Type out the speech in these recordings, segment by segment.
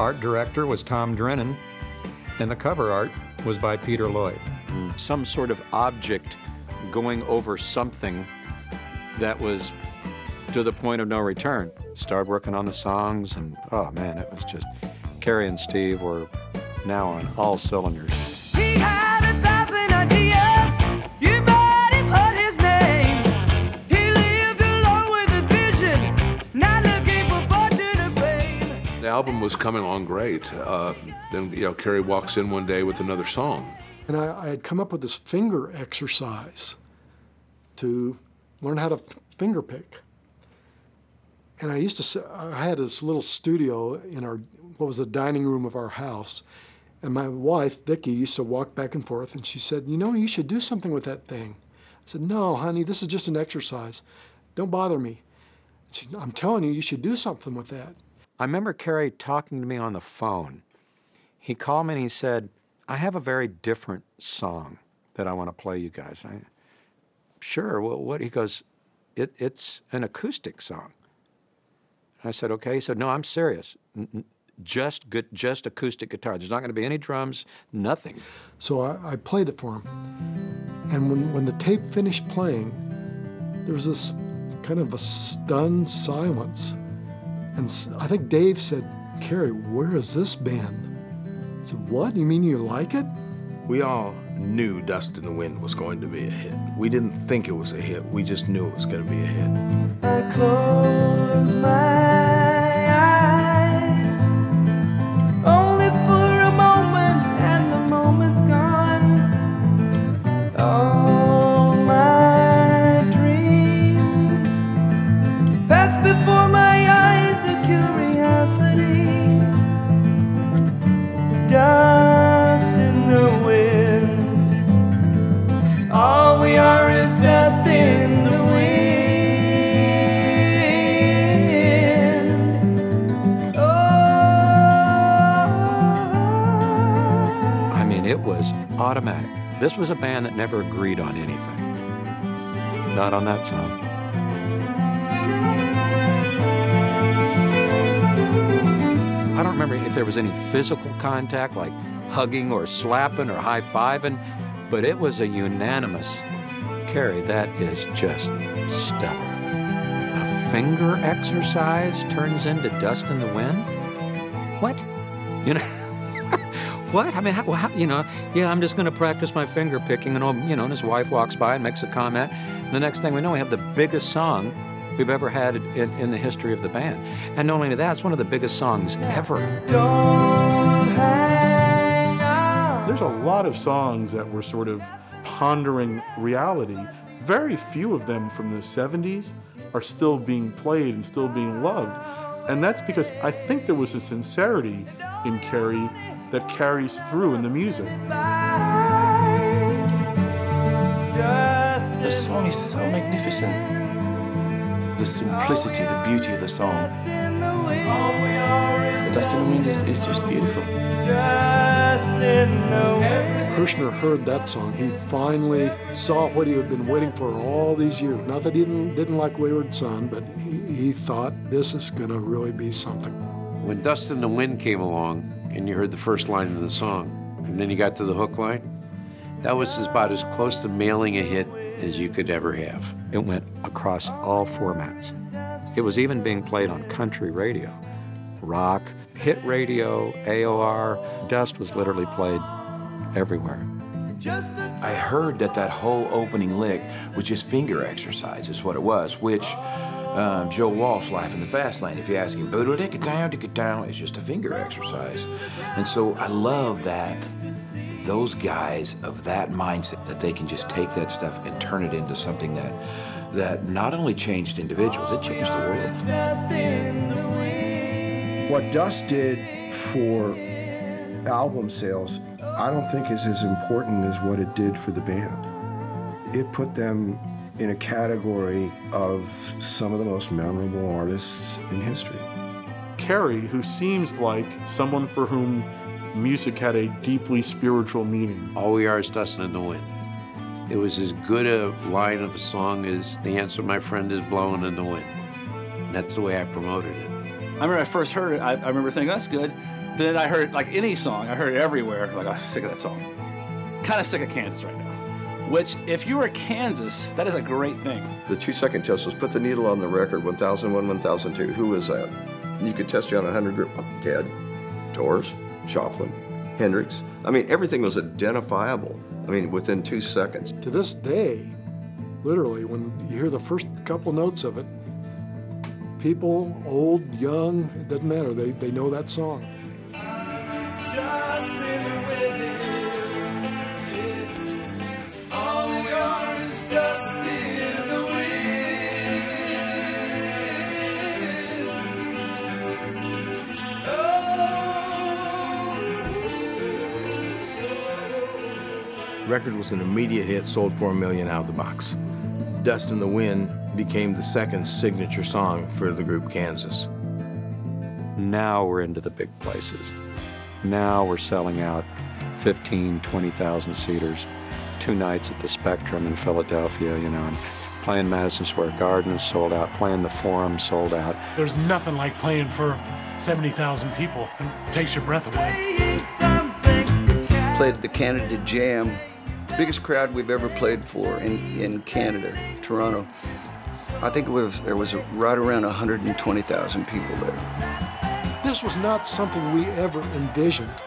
Art director was Tom Drennan, and the cover art was by Peter Lloyd. Some sort of object going over something that was to the point of no return. Started working on the songs, and oh man, it was just, Kerry and Steve were now on all cylinders. He had 1,000 ideas, you might have heard his name. He lived alone with his vision, not looking for fortune or fame. The album was coming along great. Then, you know, Kerry walks in one day with another song. And I had come up with this finger exercise to learn how to finger pick. And I used to, I had this little studio in our, what was the dining room of our house. And my wife, Vicki, used to walk back and forth, and she said, you know, you should do something with that thing. I said, no, honey, this is just an exercise. Don't bother me. She said, I'm telling you, you should do something with that. I remember Kerry talking to me on the phone. He called me and he said, I have a very different song that I want to play you guys. And I, sure, well, what? He goes, it's an acoustic song. I said, okay. He said, no, I'm serious. Just acoustic guitar. There's not going to be any drums, nothing. So I played it for him. And when the tape finished playing, there was this kind of a stunned silence. And I think Dave said, Kerry, where is this band? I said, what? You mean you like it? We all knew Dust in the Wind was going to be a hit. We didn't think it was a hit. We just knew it was going to be a hit. I close my eyes, only for a moment, and the moment's gone. All my dreams pass before my eyes, a curiosity. Dust in the wind. All we are is dust in the wind. Oh. I mean, it was automatic. This was a band that never agreed on anything. Not on that song. I don't remember if there was any physical contact, like hugging or slapping or high-fiving. But it was a unanimous, Kerry, that is just stellar. A finger exercise turns into Dust in the Wind? What? You know, what? I mean, how, you know, yeah, I'm just gonna practice my finger picking, and, you know, and his wife walks by and makes a comment. And the next thing we know, we have the biggest song we've ever had in the history of the band. And not only that, it's one of the biggest songs ever. Don't hang. There's a lot of songs that were sort of pondering reality. Very few of them from the 70s are still being played and still being loved. And that's because I think there was a sincerity in Kerry that carries through in the music. The song is so magnificent. The simplicity, the beauty of the song. The Dust in the Wind is just beautiful. Kushner heard that song. He finally saw what he had been waiting for all these years. Not that he didn't like Wayward Son, but he thought this is going to really be something. When Dust in the Wind came along and you heard the first line of the song, and then you got to the hook line, that was about as close to mailing a hit as you could ever have. It went across all formats. It was even being played on country radio, rock, hit radio, AOR. Dust was literally played everywhere. I heard that whole opening lick was just finger exercise, is what it was, which Joe Walsh, Life in the Fast Lane, if you ask him, boodle-dick-a-down, it's just a finger exercise. And so I love that those guys of that mindset, that they can just take that stuff and turn it into something that not only changed individuals, it changed the world. What Dust did for album sales, I don't think is as important as what it did for the band. It put them in a category of some of the most memorable artists in history. Kerry, who seems like someone for whom music had a deeply spiritual meaning. All we are is dust in the wind. It was as good a line of a song as the answer my friend is blowing in the wind. And that's the way I promoted it. remember I first heard it, I remember thinking, that's good. Then I heard, like any song, I heard it everywhere. Like, I'm sick of that song. Kind of sick of Kansas right now. Which, if you were Kansas, that is a great thing. The 2-second test was put the needle on the record, 1001, 1002. Who is that? You could test you on 100 group. Ted, Torres, Joplin, Hendrix. I mean, everything was identifiable. I mean, within 2 seconds. To this day, literally, when you hear the first couple notes of it, people, old, young, it doesn't matter, they know that song. The record was an immediate hit, sold 4 million out of the box. Dust in the Wind became the second signature song for the group Kansas. Now we're into the big places. Now we're selling out 15,000, 20,000 seaters, 2 nights at the Spectrum in Philadelphia, you know, and playing Madison Square Garden sold out, playing the Forum sold out. There's nothing like playing for 70,000 people. It takes your breath away. Played at the Canada Jam. Biggest crowd we've ever played for in Canada, Toronto. I think it was, there was right around 120,000 people there. This was not something we ever envisioned.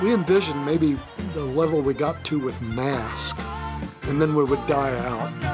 We envisioned maybe the level we got to with Mask, and then we would die out.